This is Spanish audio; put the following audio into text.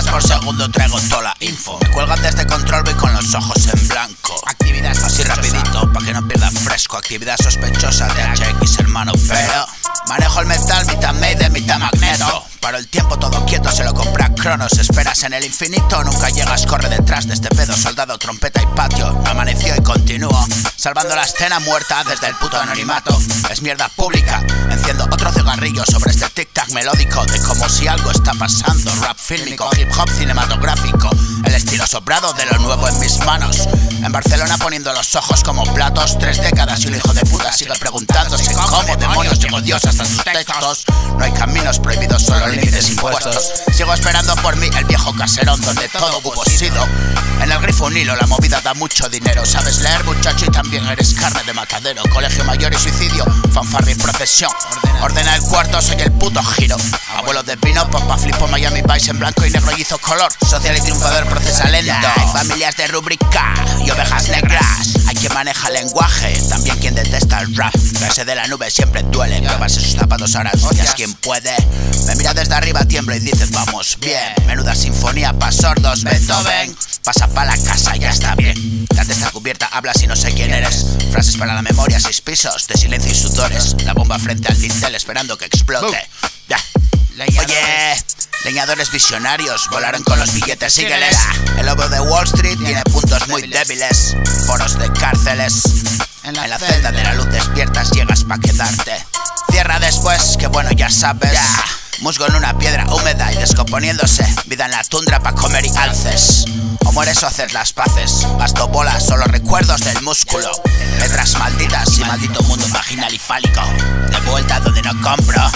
sílabas por segundo, traigo toda la info. Me cuelgan de este control, voy con los ojos en blanco. Actividad así rapidito, pa' que no pierda fresco. Actividad sospechosa de HX, hermano, pero manejo el metal, mitad Mayday, mitad Magneto. Paro el tiempo, todo quieto, se lo compra Cronos. Esperas en el infinito, nunca llegas, corre detrás de este pedo. Soldado, trompeta y patio, amaneció y continúo. Salvando la escena muerta desde el puto anonimato. Es mierda pública, enciendo otro cigarrillo sobre este tic-tac melódico de como si algo está pasando. Rap fílmico, hip-hop cinematográfico, el estilo sobrado de lo nuevo en mis manos. En Barcelona poniendo los ojos como platos. 3 décadas y un hijo de puta sigue preguntándose cómo demonios llegó Dios hasta sus textos. No hay caminos prohibidos, solo límites impuestos. Sigo esperando por mí el viejo caserón donde todo hubo sido. En el grifo un hilo, la movida da mucho dinero. Sabes leer, muchacho, y también eres carne de matadero. Colegio mayor y suicidio, fanfarria y procesión. Ordena el cuarto, soy el puto giro. Abuelos de pino, popa flipo, Miami Vice en blanco y negro y hizo color. Social y triunfador, procesa lento. Hay familias de rúbrica y ovejas negras. Hay quien maneja el lenguaje, también quien detesta el rap. Verse de la nube siempre duele, pruebas en sus zapatos ahora hostias, quien puede. Me mira desde arriba, tiemblo y dice vamos bien. Menuda sinfonía pa' sordos, Bethoven. Pasa pa' la casa, ya está bien. La testa cubierta, habla si no sé quién eres. Frases para la memoria, 6 pisos de silencio y sudores. La bomba frente al dintel esperando que explote. Ya. Oye, leñadores visionarios volaron con los billetes, sígueles. El lobo de Wall Street tiene puntos muy débiles. Foros de cárceles. En la celda de la luz despiertas, llegas pa' quedarte. Cierra después, que bueno ya sabes. Musgo en una piedra húmeda y descomponiéndose. Vida en la tundra pa' comer y alces. O mueres o haces las paces. Basto bolas o los recuerdos del músculo. Letras malditas y maldito mundo vaginal y fálico. De vuelta donde no compro.